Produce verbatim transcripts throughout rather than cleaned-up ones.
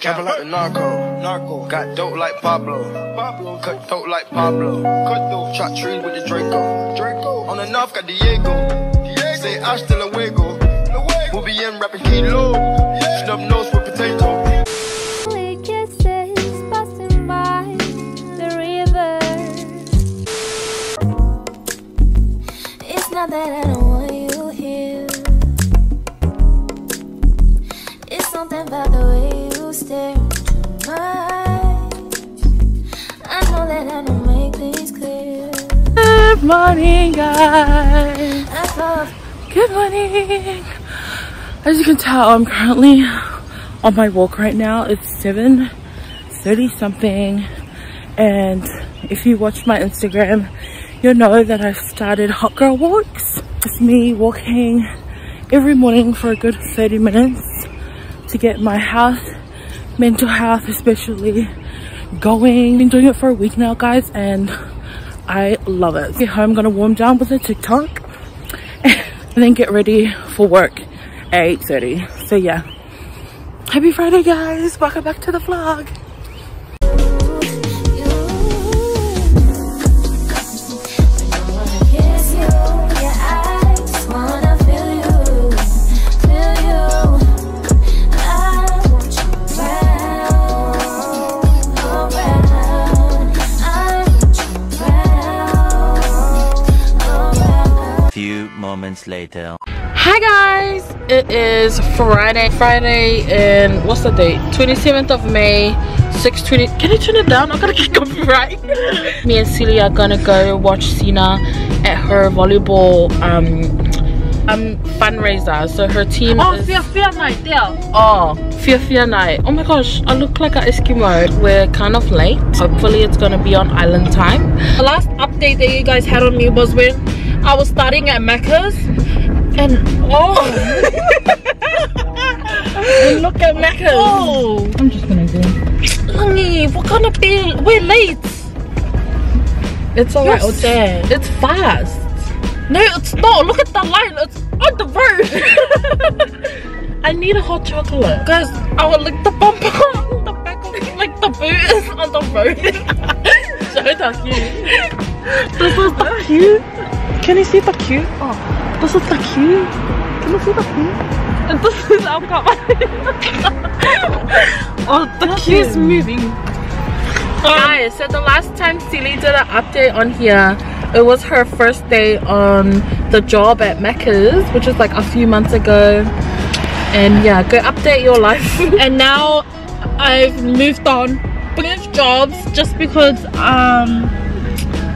Trapping like the narco. Narco. Got dope like Pablo. Pablo. Cut dope like Pablo. Cut dope. Shot trees with the Draco. Draco. On the north got Diego. Diego. Say hasta luego. luego. We'll be in rapping kilo. Yeah. Snub nose with potato. That I don't want you here. It's something about the way you stare into my eyes. I know that I don't make things clear. Good morning, guys. Good morning. As you can tell, I'm currently on my walk right now. It's seven thirty something, and if you watch my Instagram, you'll know that I've started hot girl walks. It's me walking every morning for a good thirty minutes to get my health, mental health especially, going. Been doing it for a week now, guys, and I love it. Get home, gonna warm down with a TikTok and then get ready for work at eight thirty. So yeah, happy Friday, guys. Welcome back to the vlog. Moments later. Hi guys, it is Friday. Friday and what's the date? twenty-seventh of May, six twenty. Can I turn it down? I'm gonna get copyright. Me and Celia are gonna go watch Sina at her volleyball um um fundraiser. So her team. Oh, is... fiafia night there. Oh, fiafia night. Oh my gosh, I look like an Eskimo. We're kind of late. Hopefully, it's gonna be on island time. The last update that you guys had on me was when I was starting at Mecca's, and oh, and look at Mecca's. Oh, I'm just gonna go. Langi, we're gonna be we're late. It's alright. Yes. There. It's fast. No, it's not. Look at the line. It's on the road. I need a hot chocolate, guys. I will lick the bumper on the back of like the boot is on the road. So that's cute. This is so cute. Can you see the cute? Oh, this is the cute. Can you see the cute? And this is our cup. Oh, the that cute is moving. Um, Guys, so the last time Silly did an update on here, it was her first day on the job at Macca's, which was like a few months ago. And yeah, go update your life. And now I've moved on, moved jobs just because um,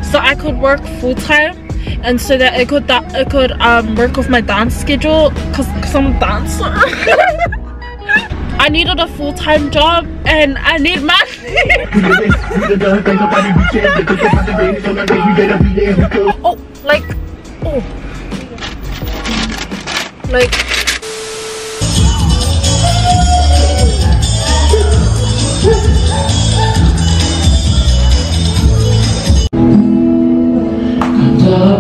so I could work full time. And so that I could that I could um work with my dance schedule, cause, cause I'm a dancer. I needed a full time job and I need money. Oh, like, oh, like. Oh, sorry.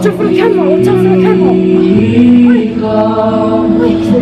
Turn for the camera, turn for the camera. Wait. Wait.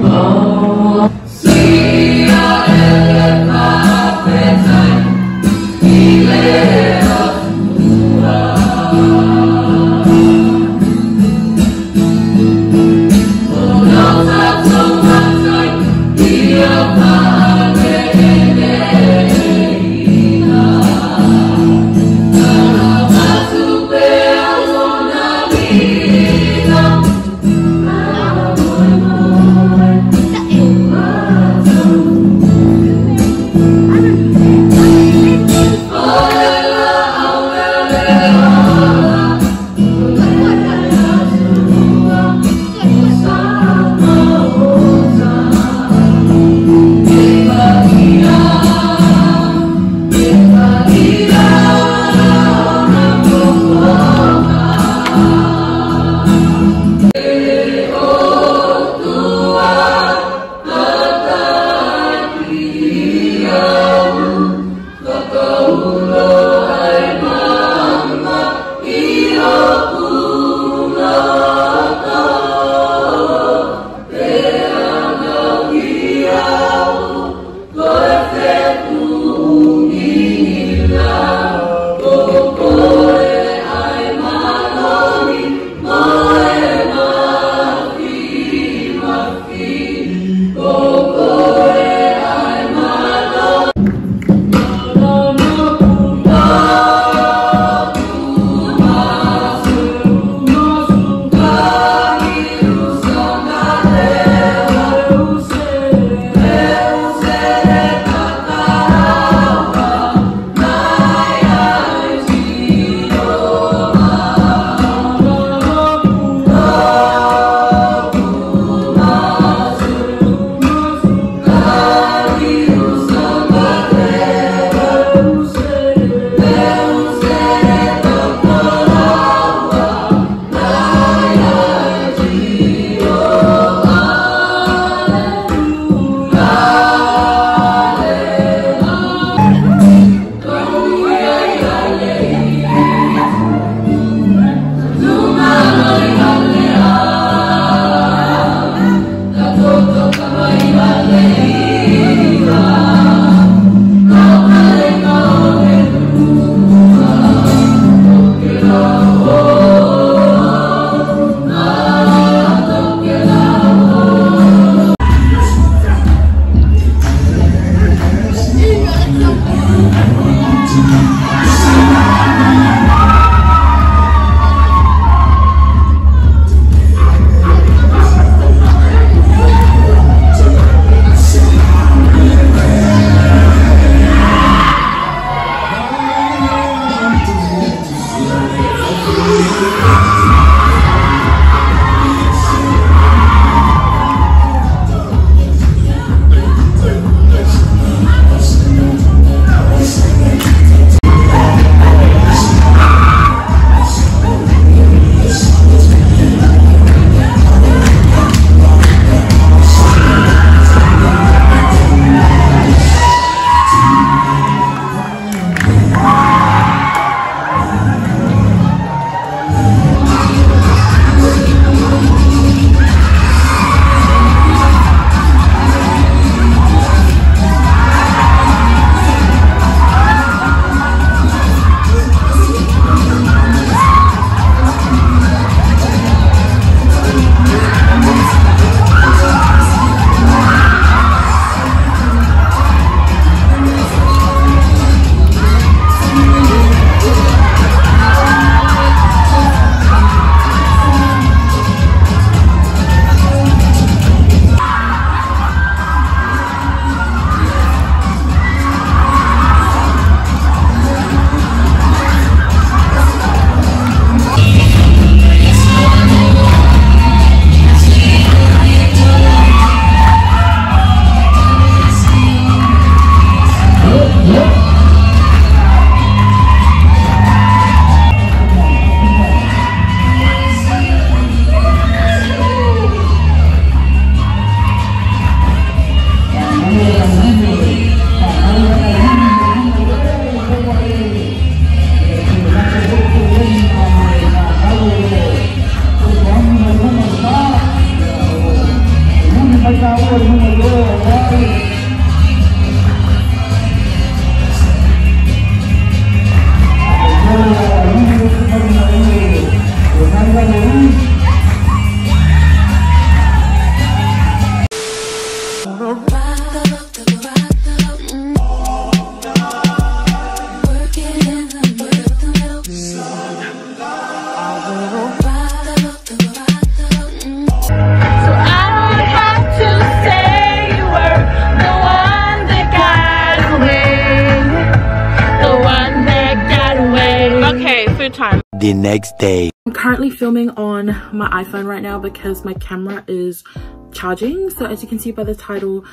The next day. I'm currently filming on my iPhone right now because my camera is charging. So as you can see by the title,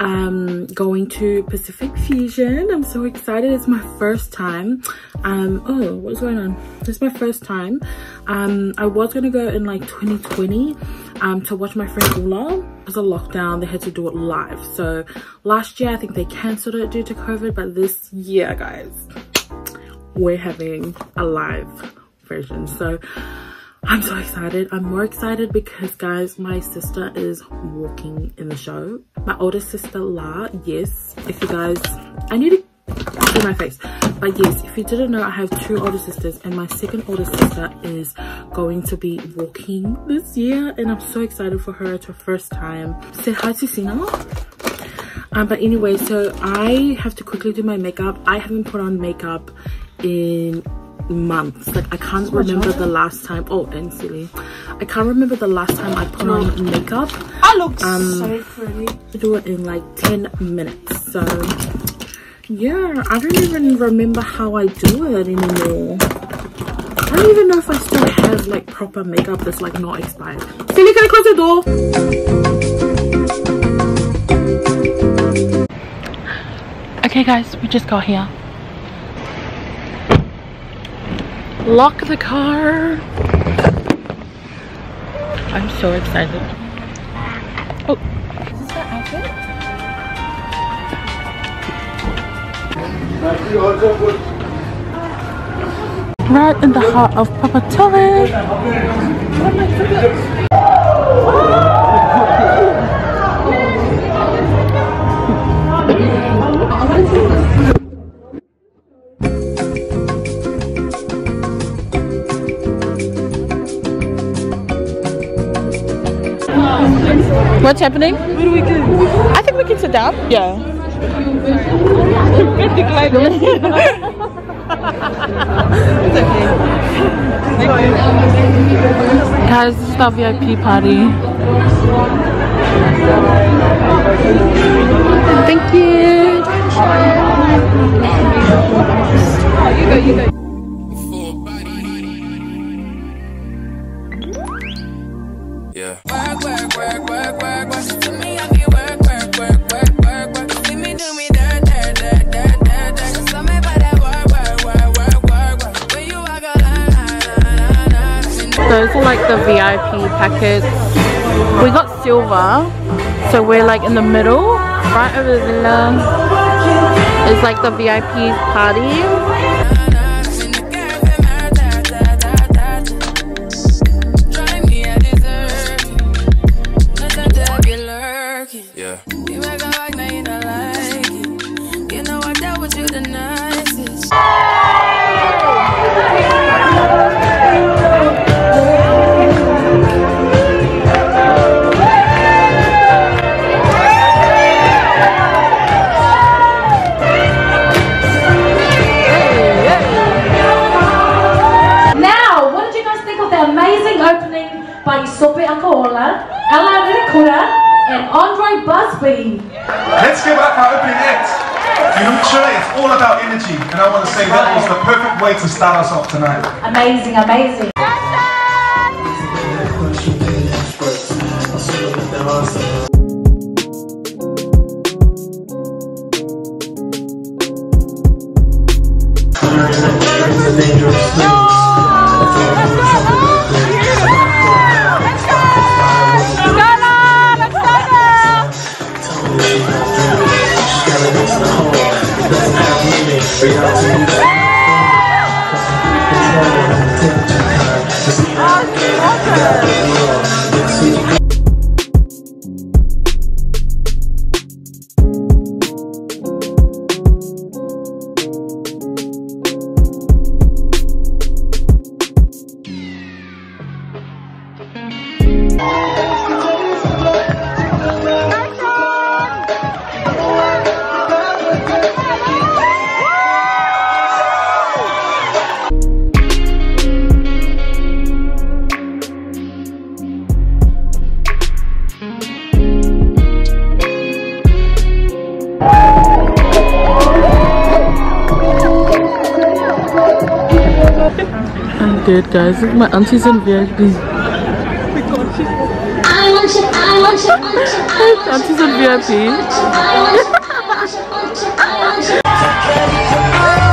um going to Pacific Fusion. I'm so excited. It's my first time. Um oh, what's going on? This is my first time. um I was gonna go in like twenty twenty um to watch my friend Ula. It was a lockdown, they had to do it live. So last year I think they cancelled it due to COVID, but this year guys, we're having a live version. So I'm so excited. I'm more excited because, guys, my sister is walking in the show. My older sister, La. Yes, if you guys, I need to show my face. But yes, if you didn't know, I have two older sisters, and my second older sister is going to be walking this year, and I'm so excited for her. It's her first time. Say hi to Sina. Um, but anyway, so I have to quickly do my makeup. I haven't put on makeup in months. Like, I can't remember the last time. Oh, and silly. I can't remember the last time I put on makeup. I look um, so pretty. I do it in like ten minutes. So yeah, I don't even remember how I do it anymore. I don't even know if I still have like proper makeup that's like not expired. Silly, can I close the door? Okay guys, we just got here. Lock the car. I'm so excited. Oh, is this my outfit? Right in the heart of Papa Tully. What's happening? Where do we go? I think we can sit down. Yeah. Guys, this is our V I P party. Thank you. You go, you go. Yeah. Work, work, work, work, work, work. She told me I can work, work, work, work. Those are like the V I P packets. We got silver, so we're like in the middle. Right over there is like the V I P party. Yeah. And Andre Busby. Let's give up our opening act. Future is all about energy, and I want to say that was the perfect way to start us off tonight. Amazing, amazing. Dead guys, my auntie's in V I P. I want you, I want you, I want you, I want you, I want you, I want you.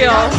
deal.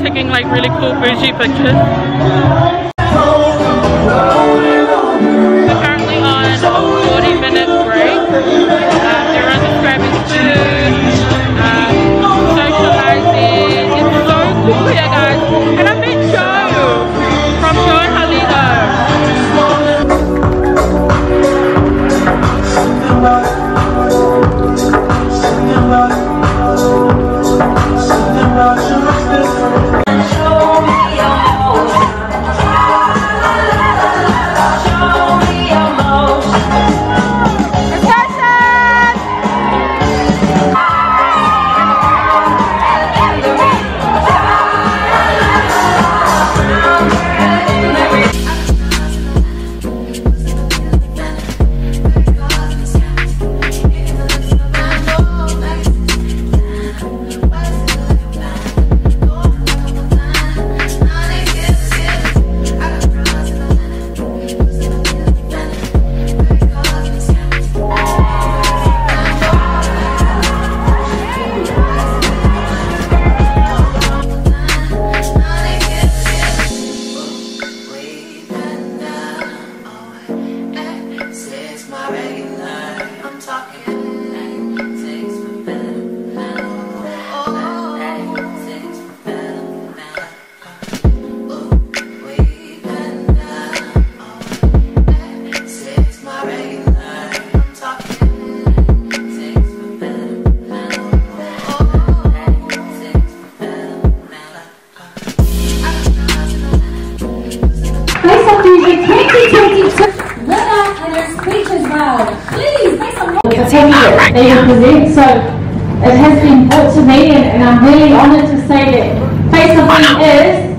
Taking like really cool bougie pictures. We're currently on a forty minute break. Um, they were describing food, um, socializing. It's so cool here, guys. And I met Joe from Joe and Haligo. So it has been brought to me, and, and I'm really honoured to say that Face of Me is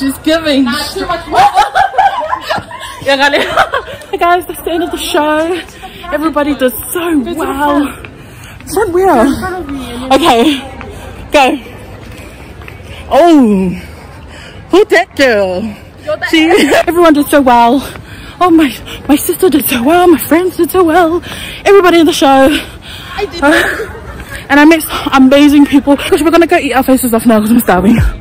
She's giving. Not too much. Hey guys, that's the end of the show. Everybody did so well. Front wheel. Okay, go. Oh, who that girl? She, everyone did so well. Oh my, my sister did so well. My friends did so well. Everybody in the show. I did. Uh, and I met amazing people. We're gonna go eat our faces off now because I'm starving.